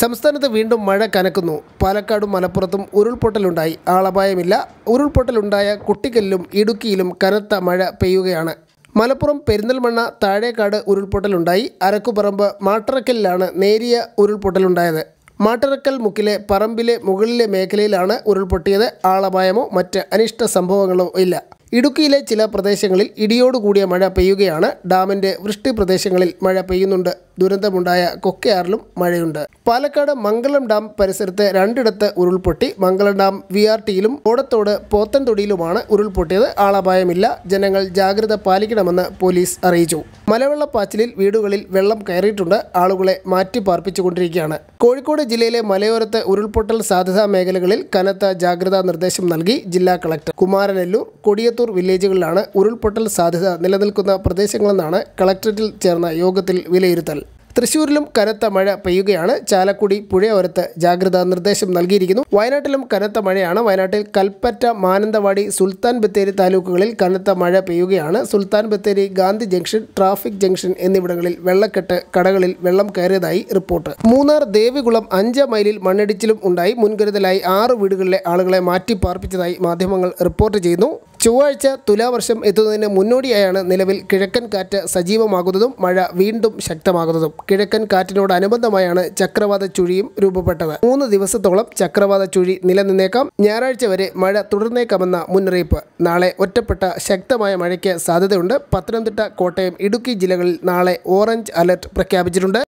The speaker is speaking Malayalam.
സംസ്ഥാനത്ത് വീണ്ടും മഴ കനക്കുന്നു. പാലക്കാടും മലപ്പുറത്തും ഉരുൾപൊട്ടലുണ്ടായി. ആളപായമില്ല. ഉരുൾപൊട്ടലുണ്ടായ കുട്ടിക്കല്ലിലും ഇടുക്കിയിലും കനത്ത മഴ പെയ്യുകയാണ്. മലപ്പുറം പെരിന്തൽമണ്ണ താഴേക്കാട് ഉരുൾപൊട്ടലുണ്ടായി. അരക്കുപറമ്പ് മാട്ടറക്കലിലാണ് നേരിയ ഉരുൾപൊട്ടലുണ്ടായത്. മാട്ടറക്കൽ മുക്കിലെ പറമ്പിലെ മുകളിലെ മേഖലയിലാണ് ഉരുൾപൊട്ടിയത്. ആളപായമോ മറ്റ് അനിഷ്ട സംഭവങ്ങളോ ഇല്ല. ഇടുക്കിയിലെ ചില പ്രദേശങ്ങളിൽ ഇടിയോടുകൂടിയ മഴ പെയ്യുകയാണ്. ഡാമിൻ്റെ വൃഷ്ടി പ്രദേശങ്ങളിൽ മഴ പെയ്യുന്നുണ്ട്. ദുരന്തമുണ്ടായ കൊക്കയാറിലും മഴയുണ്ട്. പാലക്കാട് മംഗളം ഡാം പരിസരത്ത് രണ്ടിടത്ത് ഉരുൾപൊട്ടി. മംഗളം ഡാം VRTയിലും ഓടത്തോട് പോത്തൻതൊടിയിലുമാണ് ഉരുൾപൊട്ടിയത്. ആളപായമില്ല. ജനങ്ങൾ ജാഗ്രത പാലിക്കണമെന്ന് പോലീസ് അറിയിച്ചു. മലവെള്ളപ്പാച്ചിലിൽ വീടുകളിൽ വെള്ളം കയറിയിട്ടുണ്ട്. ആളുകളെ മാറ്റി പാർപ്പിച്ചുകൊണ്ടിരിക്കുകയാണ്. കോഴിക്കോട് ജില്ലയിലെ മലയോരത്ത് ഉരുൾപൊട്ടൽ സാധ്യതാ മേഖലകളിൽ കനത്ത ജാഗ്രതാ നിർദ്ദേശം നൽകി ജില്ലാ കളക്ടർ. കുമാരനെല്ലൂർ, കൊടിയത്തൂർ വില്ലേജുകളിലാണ് ഉരുൾപൊട്ടൽ സാധ്യത നിലനിൽക്കുന്ന പ്രദേശങ്ങളെന്നാണ് കളക്ടറേറ്റിൽ ചേർന്ന യോഗത്തിൽ വിലയിരുത്തൽ. തൃശ്ശൂരിലും കനത്ത മഴ പെയ്യുകയാണ്. ചാലക്കുടി പുഴയോരത്ത് ജാഗ്രതാ നിർദ്ദേശം നൽകിയിരിക്കുന്നു. വയനാട്ടിലും കനത്ത മഴയാണ്. വയനാട്ടിൽ കൽപ്പറ്റ, മാനന്തവാടി, സുൽത്താൻ ബത്തേരി താലൂക്കുകളിൽ കനത്ത മഴ പെയ്യുകയാണ്. Sultan Bathery, Gandhi junction, traffic junction എന്നിവിടങ്ങളിൽ വെള്ളക്കെട്ട്, കടകളിൽ വെള്ളം കയറിയതായി റിപ്പോർട്ട്. മൂന്നാർ ദേവികുളം 5 മൈലിൽ മണ്ണിടിച്ചിലും ഉണ്ടായി. മുൻകരുതലായി 6 വീടുകളിലെ ആളുകളെ മാറ്റി പാർപ്പിച്ചതായി മാധ്യമങ്ങൾ റിപ്പോർട്ട് ചെയ്യുന്നു. ചൊവ്വാഴ്ച തുലാവർഷം എത്തുന്നതിന് മുന്നോടിയായാണ് നിലവിൽ കിഴക്കൻ കാറ്റ് സജീവമാകുന്നതും മഴ വീണ്ടും ശക്തമാകുന്നതും. കിഴക്കൻ കാറ്റിനോടനുബന്ധമായാണ് ചക്രവാത ചുഴിയും രൂപപ്പെട്ടത്. 3 ദിവസത്തോളം ചക്രവാത ചുഴി നിലനിന്നേക്കാം. ഞായറാഴ്ച വരെ മഴ തുടർന്നേക്കാമെന്ന മുന്നറിയിപ്പ്. നാളെ ഒറ്റപ്പെട്ട ശക്തമായ മഴയ്ക്ക് സാധ്യതയുണ്ട്. പത്തനംതിട്ട, കോട്ടയം, ഇടുക്കി ജില്ലകളിൽ നാളെ ഓറഞ്ച് അലർട്ട് പ്രഖ്യാപിച്ചിട്ടുണ്ട്.